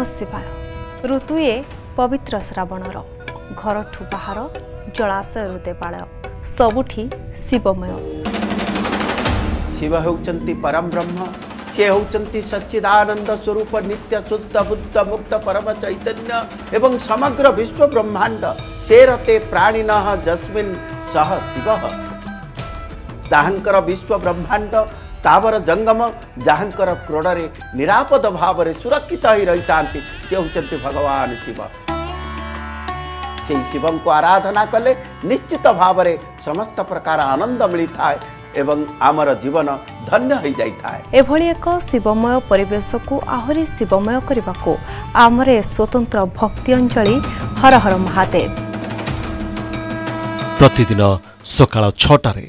नमः ऋतुए पवित्र श्रावणर घर ठू बाहर जलाशय देवालय सबुठी शिवमय शिव होउचंती परम ब्रह्म से होउचंती सच्चिदानंद स्वरूप नित्य शुद्ध बुद्ध मुक्त परम चैतन्य एवं समग्र विश्व ब्रह्मांड से रते प्राणिनः जस्मिन् सः शिवः ताहंकर विश्व ब्रह्मांड स्थावर जंगम जहांकर क्रोड़े निरापद भाव में सुरक्षित ही रही था से होती भगवान शिव से शिवम को आराधना कले निश्चित भाव में समस्त प्रकार आनंद मिलता है एवं आमर जीवन धन्य हो जाता है। एभली एक शिवमय परिवेश को आहरी शिवमय करने को आमर स्वतंत्र भक्ति अंजलि हर हर महादेव प्रतिदिन सकाल 6 टारे।